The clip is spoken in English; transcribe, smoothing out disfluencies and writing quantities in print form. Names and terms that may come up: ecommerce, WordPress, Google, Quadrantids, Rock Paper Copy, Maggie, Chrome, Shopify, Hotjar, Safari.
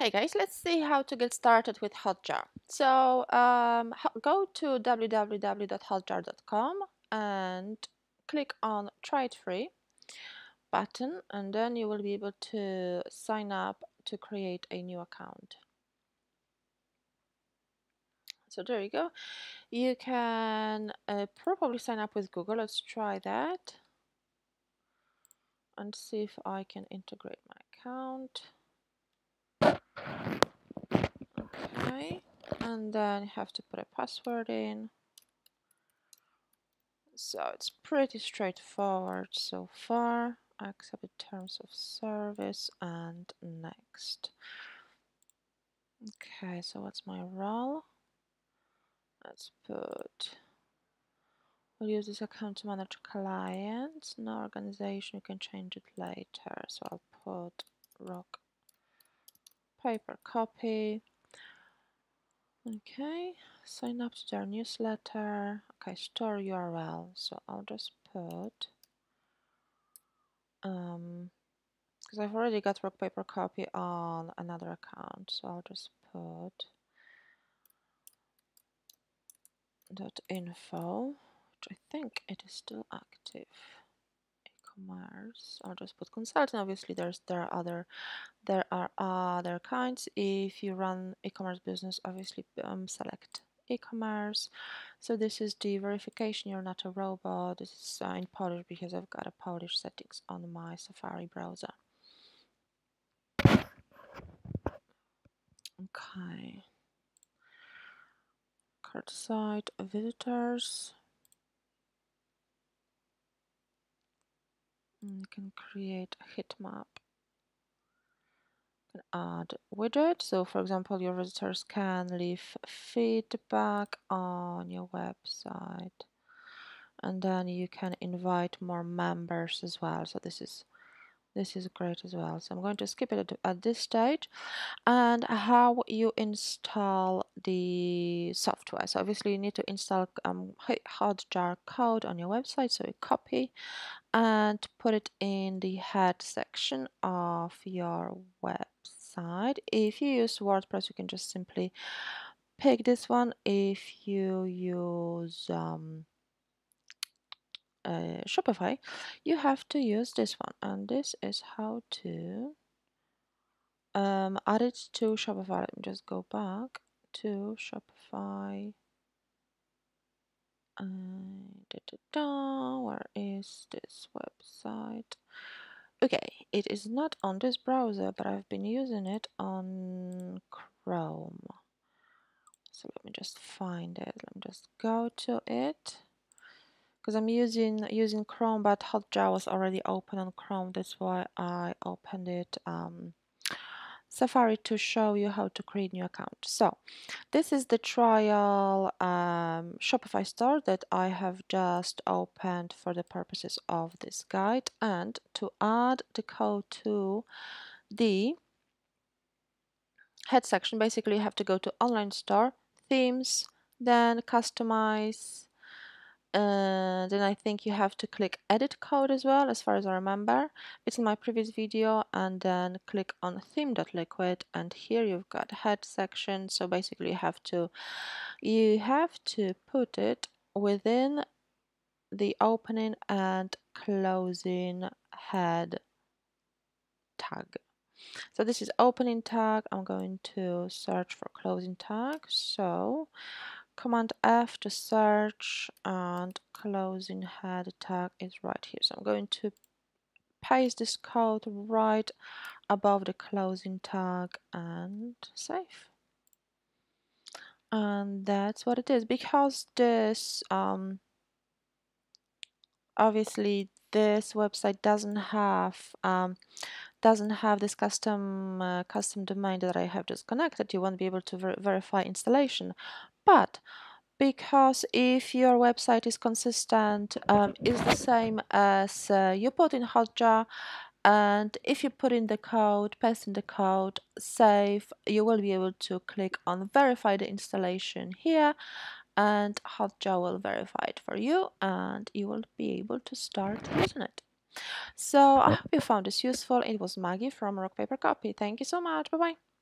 Hey guys, let's see how to get started with Hotjar. So go to www.hotjar.com and click on Try It Free button, and then you will be able to sign up to create a new account. So there you go. You can probably sign up with Google. Let's try that and see if I can integrate my account. Okay, and then you have to put a password in. So it's pretty straightforward so far. Accept the terms of service and next. Okay, so what's my role? Let's put, we'll use this account to manage clients. No organization, you can change it later. So I'll put Rock Paper Copy. Okay, sign up to their newsletter. Okay, store URL. So I'll just put, because I've already got Rock Paper Copy on another account. So I'll just put .info, which I think it is still active. E-commerce. I'll just put consulting. Obviously, there are other kinds. If you run e-commerce business, obviously select e-commerce. So this is the verification. You're not a robot. This is in Polish because I've got a Polish settings on my Safari browser. Okay. Site visitors. And you can create a heat map. You can add widget. So, for example, your visitors can leave feedback on your website, and then you can invite more members as well. So this is great as well. So I'm going to skip it at this stage. And how you install the software. So obviously you need to install Hotjar code on your website. So you copy and put it in the head section of your website. If you use WordPress, you can just simply pick this one. If you use Shopify, you have to use this one, and this is how to add it to Shopify. Let me just go back to Shopify. Where is this website? Okay, it is not on this browser, but I've been using it on Chrome. So let me just find it. Let me just go to it. Because I'm using Chrome, but Hotjar was already open on Chrome. That's why I opened it Safari to show you how to create new account. So this is the trial Shopify store that I have just opened for the purposes of this guide, and to add the code to the head section, basically you have to go to online store, themes, then customize. And then I think you have to click edit code as well, as far as I remember. It's in my previous video, and then click on theme.liquid, and here you've got head section. So basically you have to put it within the opening and closing head tag. So this is opening tag. I'm going to search for closing tag. So Command F to search, and closing head tag is right here. So I'm going to paste this code right above the closing tag and save. And that's what it is, because this obviously this website doesn't have this custom domain that I have just connected. You won't be able to verify installation. But because if your website is consistent, is the same as you put in Hotjar, and if you put in the code, paste in the code, save, you will be able to click on verify the installation here, and Hotjar will verify it for you, and you will be able to start using it. So I hope you found this useful. It was Maggie from Rock Paper Copy. Thank you so much. Bye bye.